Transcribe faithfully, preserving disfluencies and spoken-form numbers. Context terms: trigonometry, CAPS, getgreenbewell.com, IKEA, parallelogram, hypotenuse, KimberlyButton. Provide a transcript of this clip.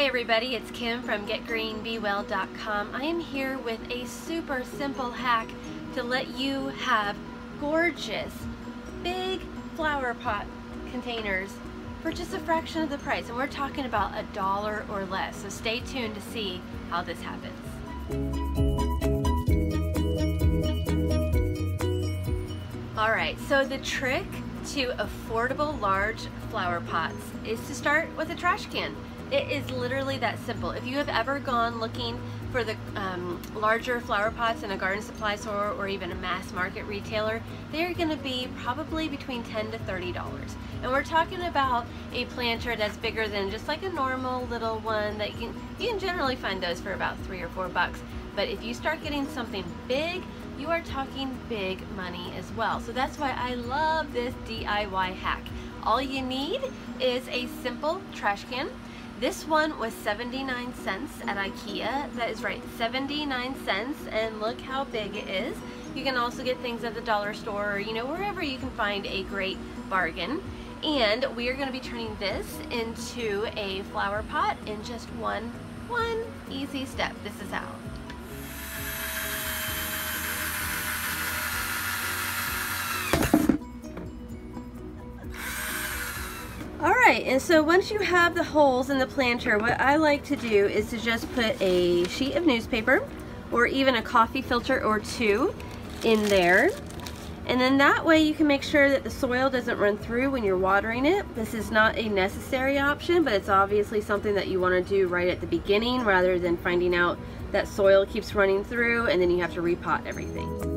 Hey everybody, it's Kim from get green be well dot com. I am here with a super simple hack to let you have gorgeous big flower pot containers for just a fraction of the price, and we're talking about a dollar or less, so stay tuned to see how this happens. All right, so the trick to affordable large flower pots is to start with a trash can. It is literally that simple. If you have ever gone looking for the um, larger flower pots in a garden supply store or even a mass market retailer, they're gonna be probably between ten to thirty dollars. And we're talking about a planter that's bigger than just like a normal little one that you can, you can generally find those for about three or four bucks. But if you start getting something big, you are talking big money as well. So that's why I love this D I Y hack. All you need is a simple trash can. This one was seventy-nine cents at IKEA. That is right, seventy-nine cents, and look how big it is. You can also get things at the dollar store, or, you know, wherever you can find a great bargain. And we are gonna be turning this into a flower pot in just one, one easy step. This is how. Alright, and so once you have the holes in the planter, what I like to do is to just put a sheet of newspaper or even a coffee filter or two in there, and then that way you can make sure that the soil doesn't run through when you're watering it. This is not a necessary option, but it's obviously something that you want to do right at the beginning rather than finding out that soil keeps running through and then you have to repot everything.